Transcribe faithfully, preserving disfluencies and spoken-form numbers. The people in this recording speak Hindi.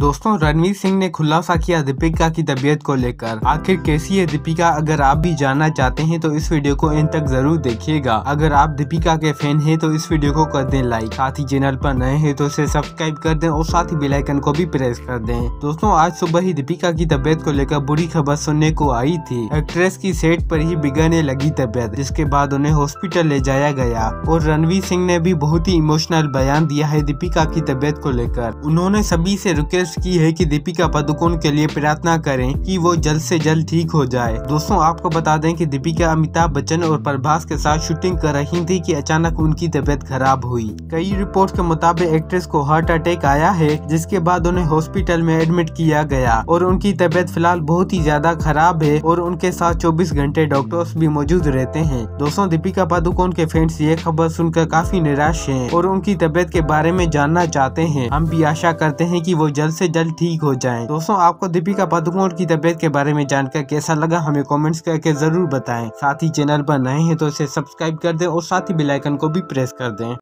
दोस्तों रणवीर सिंह ने खुलासा किया दीपिका की तबीयत को लेकर। आखिर कैसी है दीपिका, अगर आप भी जानना चाहते हैं तो इस वीडियो को अंत तक जरूर देखिएगा। अगर आप दीपिका के फैन हैं तो इस वीडियो को कर दें लाइक, साथ ही चैनल पर नए हैं तो इसे सब्सक्राइब कर दें और साथ ही बेल आइकन को भी प्रेस कर दें। दोस्तों आज सुबह ही दीपिका की तबीयत को लेकर बुरी खबर सुनने को आई थी। एक्ट्रेस की सेट पर ही बिगड़ने लगी तबीयत, जिसके बाद उन्हें हॉस्पिटल ले जाया गया और रणवीर सिंह ने भी बहुत ही इमोशनल बयान दिया है दीपिका की तबीयत को लेकर। उन्होंने सभी से रिक्वेस्ट की है कि दीपिका पादुकोण के लिए प्रार्थना करें कि वो जल्द से जल्द ठीक हो जाए। दोस्तों आपको बता दें कि दीपिका अमिताभ बच्चन और प्रभास के साथ शूटिंग कर रही थी कि अचानक उनकी तबीयत खराब हुई। कई रिपोर्ट के मुताबिक एक्ट्रेस को हार्ट अटैक आया है, जिसके बाद उन्हें हॉस्पिटल में एडमिट किया गया और उनकी तबीयत फिलहाल बहुत ही ज्यादा खराब है और उनके साथ चौबीस घंटे डॉक्टर्स भी मौजूद रहते हैं। दोस्तों दीपिका पादुकोण के फैंस ये खबर सुनकर काफी निराश है और उनकी तबीयत के बारे में जानना चाहते हैं। हम भी आशा करते हैं कि वो जल्द से जल्द ठीक हो जाएं। दोस्तों आपको दीपिका पादुकोण की तबीयत के बारे में जानकर कैसा लगा हमें कमेंट्स करके जरूर बताएं। साथ ही चैनल पर नए हैं तो इसे सब्सक्राइब कर दें और साथ ही बेल आइकन को भी प्रेस कर दें।